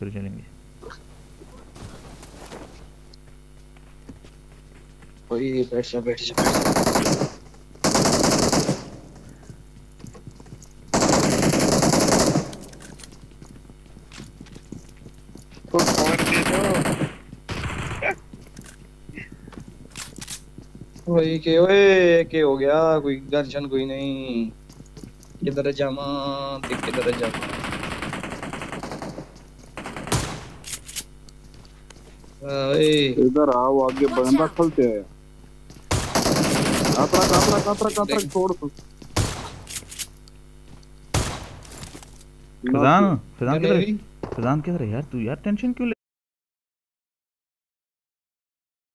pero yo le envié. Oye, persa. भाई के ओए के हो गया कोई गर्जन कोई नहीं किधर जामा देख किधर जामा ओए इधर आओ आगे बंदा खोलते हैं कातरा छोड़ दो फिजान किधर है यार तू यार टेंशन क्यों